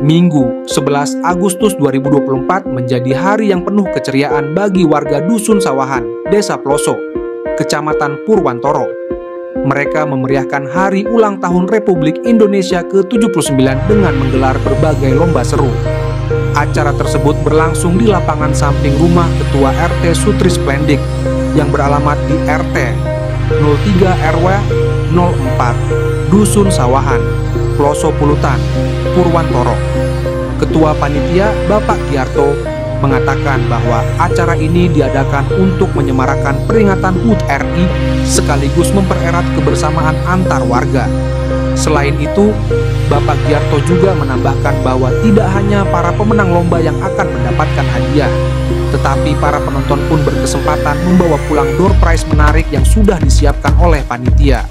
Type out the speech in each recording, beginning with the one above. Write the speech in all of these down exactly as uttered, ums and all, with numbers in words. Minggu sebelas Agustus dua ribu dua puluh empat menjadi hari yang penuh keceriaan bagi warga Dusun Sawahan, Desa Ploso, Kecamatan Purwantoro. Mereka memeriahkan hari ulang tahun Republik Indonesia ke tujuh puluh sembilan dengan menggelar berbagai lomba seru. Acara tersebut berlangsung di lapangan samping rumah Ketua R T Sutris Plendik yang beralamat di R T nol tiga R W nol empat Dusun Sawahan, Ploso Pulutan, Purwantoro. Ketua Panitia Bapak Giarto mengatakan bahwa acara ini diadakan untuk menyemarakan peringatan H U T R I sekaligus mempererat kebersamaan antar warga. Selain itu, Bapak Giarto juga menambahkan bahwa tidak hanya para pemenang lomba yang akan mendapatkan hadiah, tetapi para penonton pun berkesempatan membawa pulang door prize menarik yang sudah disiapkan oleh panitia.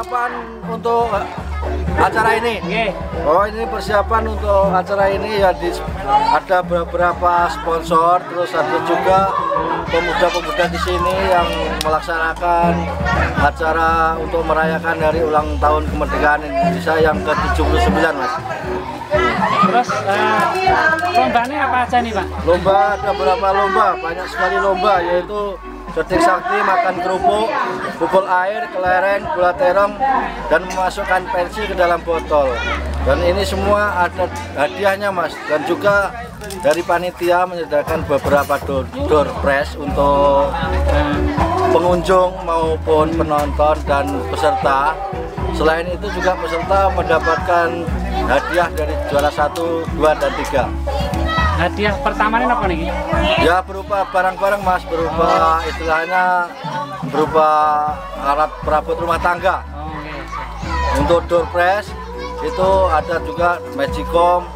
Persiapan untuk acara ini, oh ini persiapan untuk acara ini ya di, ada beberapa sponsor, terus ada juga pemuda-pemuda di sini yang melaksanakan acara untuk merayakan hari ulang tahun kemerdekaan Indonesia yang ke tujuh puluh sembilan, Mas. Terus uh, lombanya apa aja nih, Pak? Lomba ada berapa lomba? Banyak sekali lomba, yaitu detik sakti, makan kerupuk, pukul air, kelereng, bola terong, dan memasukkan pensi ke dalam botol. Dan ini semua ada hadiahnya, Mas. Dan juga dari panitia menyediakan beberapa door, door prize untuk pengunjung maupun penonton dan peserta. Selain itu juga peserta mendapatkan hadiah dari juara satu, dua, dan tiga. Hadiah pertama ini apa nih? Ya berupa barang-barang, Mas, berupa oh. istilahnya berupa alat perabot rumah tangga. Oh, okay. Untuk door prize itu ada juga magicom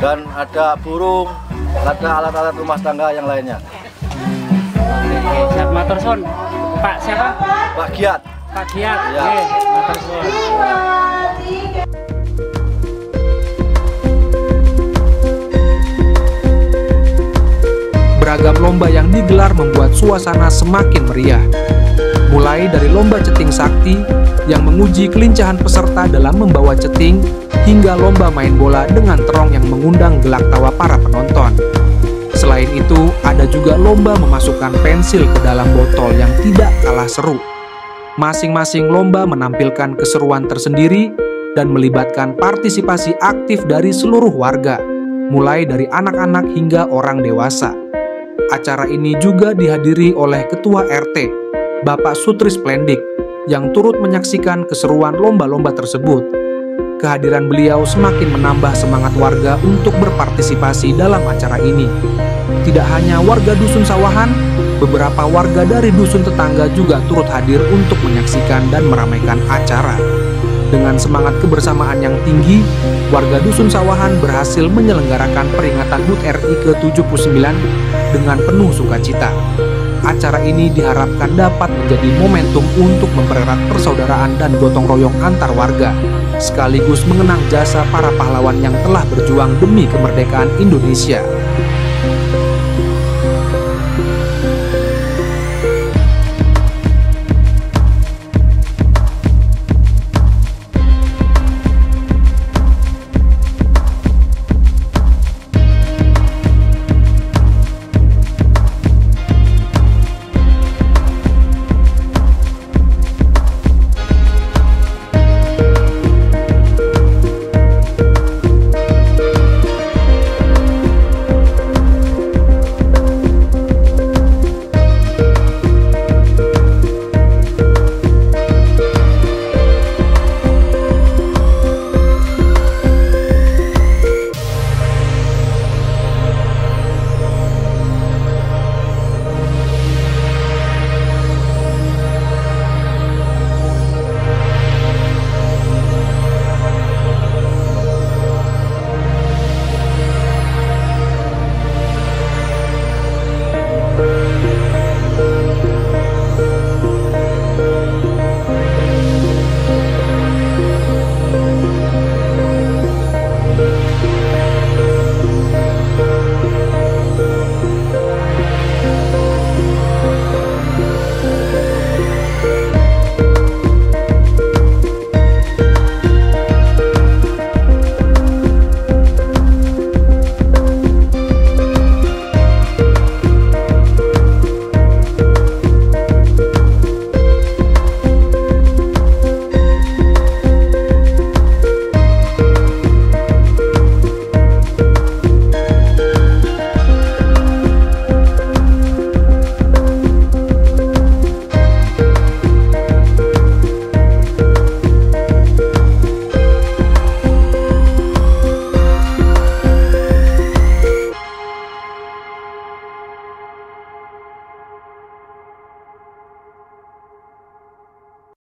dan ada burung, ada alat-alat rumah tangga yang lainnya. Oke, siap matur suwun. Pak siapa? Pak Giat. Pak Giat. Ya. Oke, matur suwun. Beragam lomba yang digelar membuat suasana semakin meriah. Mulai dari lomba ceting sakti yang menguji kelincahan peserta dalam membawa ceting, hingga lomba main bola dengan terong yang mengundang gelak tawa para penonton. Selain itu, ada juga lomba memasukkan pensil ke dalam botol yang tidak kalah seru. Masing-masing lomba menampilkan keseruan tersendiri dan melibatkan partisipasi aktif dari seluruh warga, mulai dari anak-anak hingga orang dewasa. Acara ini juga dihadiri oleh Ketua R T, Bapak Sutris Plendik, yang turut menyaksikan keseruan lomba-lomba tersebut. Kehadiran beliau semakin menambah semangat warga untuk berpartisipasi dalam acara ini. Tidak hanya warga Dusun Sawahan, beberapa warga dari dusun tetangga juga turut hadir untuk menyaksikan dan meramaikan acara. Dengan semangat kebersamaan yang tinggi, warga Dusun Sawahan berhasil menyelenggarakan peringatan H U T R I ke tujuh puluh sembilan dengan penuh sukacita. Acara ini diharapkan dapat menjadi momentum untuk mempererat persaudaraan dan gotong royong antar warga, sekaligus mengenang jasa para pahlawan yang telah berjuang demi kemerdekaan Indonesia.